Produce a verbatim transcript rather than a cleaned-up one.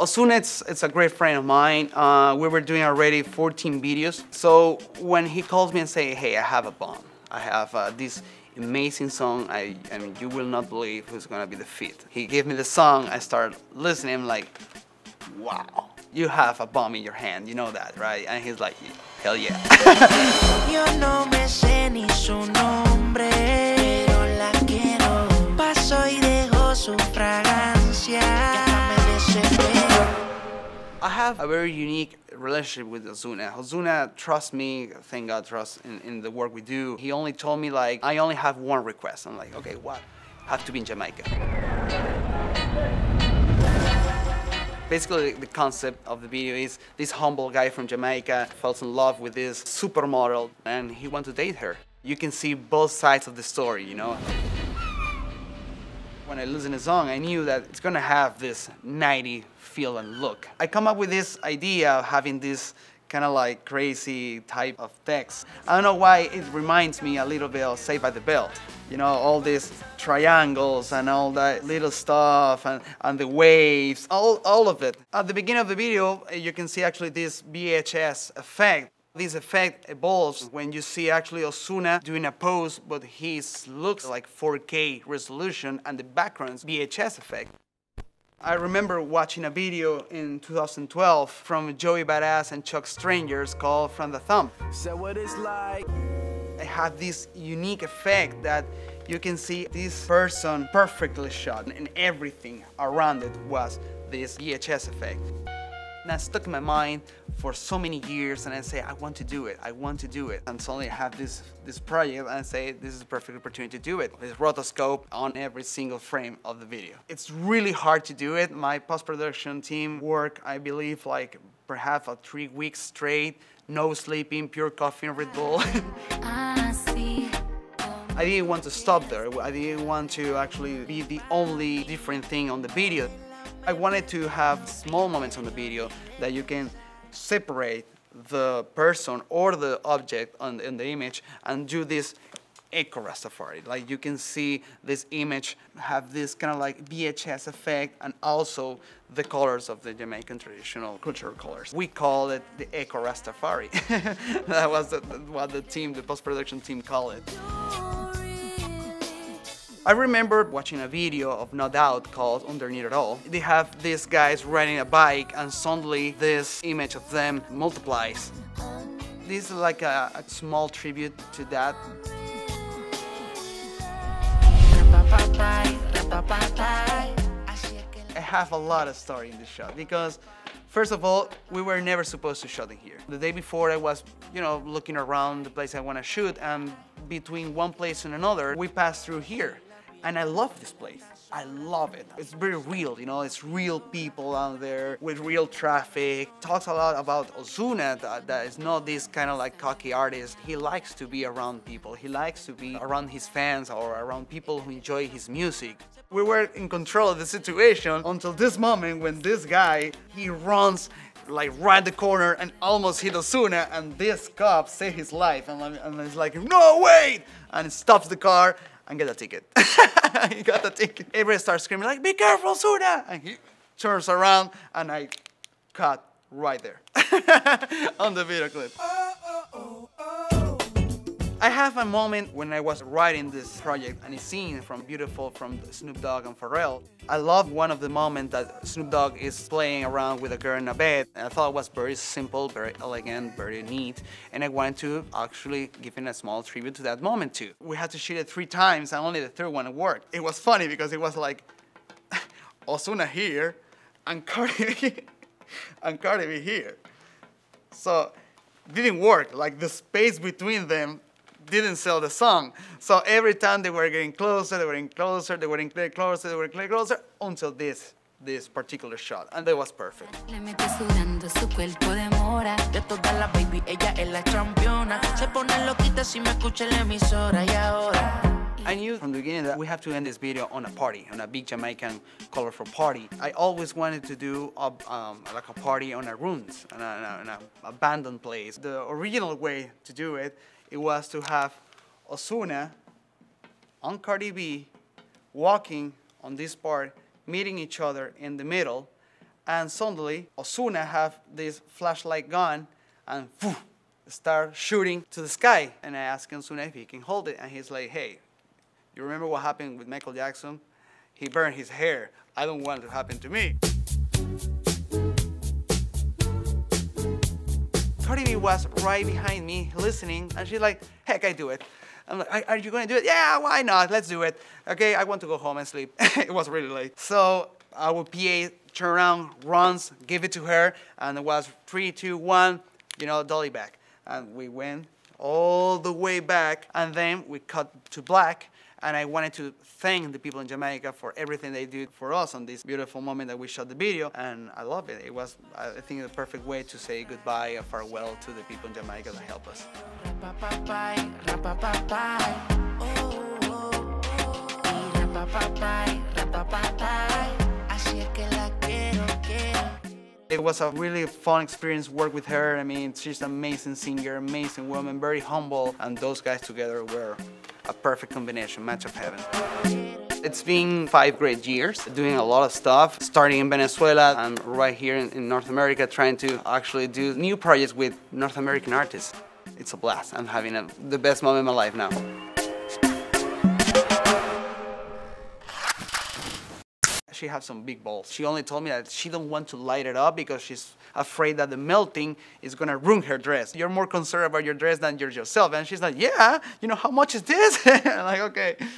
Ozuna, it's, it's a great friend of mine. Uh, we were doing already fourteen videos. So when he calls me and say, hey, I have a bomb. I have uh, this amazing song. I, I mean, you will not believe who's gonna be the feat. He gave me the song, I started listening, I'm like, wow. You have a bomb in your hand, you know that, right? And he's like, hell yeah. I have a very unique relationship with Ozuna. Ozuna trusts me, thank God, trusts in, in the work we do. He only told me, like, I only have one request. I'm like, okay, what? Have to be in Jamaica. Basically, the concept of the video is this humble guy from Jamaica falls in love with this supermodel and he wants to date her. You can see both sides of the story, you know? When I listened to the song, I knew that it's gonna have this nighty feel and look. I come up with this idea of having this kind of like crazy type of text. I don't know why it reminds me a little bit of Saved by the Bell. You know, all these triangles and all that little stuff and, and the waves, all, all of it. At the beginning of the video, you can see actually this V H S effect. This effect evolves when you see actually Ozuna doing a pose, but he looks like four K resolution and the background's V H S effect. I remember watching a video in two thousand twelve from Joey Badass and Chuck Strangers called From da Tomb$. So what it's like. It had this unique effect that you can see this person perfectly shot and everything around it was this V H S effect. And that stuck in my mind for so many years and I say, I want to do it, I want to do it. And suddenly I have this, this project and I say, this is a perfect opportunity to do it. There's rotoscope on every single frame of the video. It's really hard to do it. My post-production team work, I believe, like perhaps a three weeks straight, no sleeping, pure coffee and Red Bull. I didn't want to stop there. I didn't want to actually be the only different thing on the video. I wanted to have small moments on the video that you can separate the person or the object on the, in the image and do this echo rastafari. Like you can see this image have this kind of like V H S effect and also the colors of the Jamaican traditional cultural colors. We call it the echo rastafari. That was the, what the team, the post-production team called it. I remember watching a video of No Doubt called Underneath It All. They have these guys riding a bike and suddenly this image of them multiplies. This is like a, a small tribute to that. I have a lot of story in this shot because first of all, we were never supposed to shoot in here. The day before I was, you know, looking around the place I want to shoot and between one place and another, we passed through here. And I love this place, I love it. It's very real, you know, it's real people out there with real traffic. Talks a lot about Ozuna, that, that is not this kind of like cocky artist. He likes to be around people. He likes to be around his fans or around people who enjoy his music. We were in control of the situation until this moment when this guy, he runs like right the corner and almost hit Ozuna and this cop saved his life. And, and he's like, no, wait! And he stops the car and get a ticket. He got the ticket. Everybody starts screaming like, be careful, Ozuna! And he turns around and I cut right there on the video clip. Oh, oh, oh, oh. I have a moment when I was writing this project and a scene from Beautiful from Snoop Dogg and Pharrell. I love one of the moments that Snoop Dogg is playing around with a girl in a bed. And I thought it was very simple, very elegant, very neat. And I wanted to actually give in a small tribute to that moment too. We had to shoot it three times and only the third one worked. It was funny because it was like, Ozuna here and Cardi B here, and Cardi B here. So it didn't work, like the space between them didn't sell the song. So every time they were getting closer, they were getting closer, they were getting closer, they were getting closer, until this, this particular shot, and that was perfect. I knew from the beginning that we have to end this video on a party, on a big Jamaican colorful party. I always wanted to do a, um, like a party on a ruins, on an abandoned place. The original way to do it it was to have Ozuna on Cardi B walking on this part, meeting each other in the middle, and suddenly Ozuna have this flashlight gun and whoo, start shooting to the sky. And I asked Ozuna if he can hold it, and he's like, hey, you remember what happened with Michael Jackson? He burned his hair. I don't want it to happen to me. Cardi B was right behind me listening, and she's like, heck, I do it. I'm like, are you gonna do it? Yeah, why not? Let's do it. Okay, I want to go home and sleep. It was really late. So our P A turn around, runs, give it to her, and it was three, two, one, you know, dolly back. And we went all the way back, and then we cut to black, and I wanted to thank the people in Jamaica for everything they did for us on this beautiful moment that we shot the video, and I love it. It was, I think, the perfect way to say goodbye and farewell to the people in Jamaica that helped us. It was a really fun experience work with her. I mean, she's an amazing singer, amazing woman, very humble, and those guys together were a perfect combination, match of heaven. It's been five great years, doing a lot of stuff, starting in Venezuela and right here in, in North America, trying to actually do new projects with North American artists. It's a blast. I'm having a, the best moment of my life now. She has some big balls. She only told me that she don't want to light it up because she's afraid that the melting is gonna ruin her dress. You're more concerned about your dress than yourself. And she's like, yeah, you know, how much is this? I'm like, okay.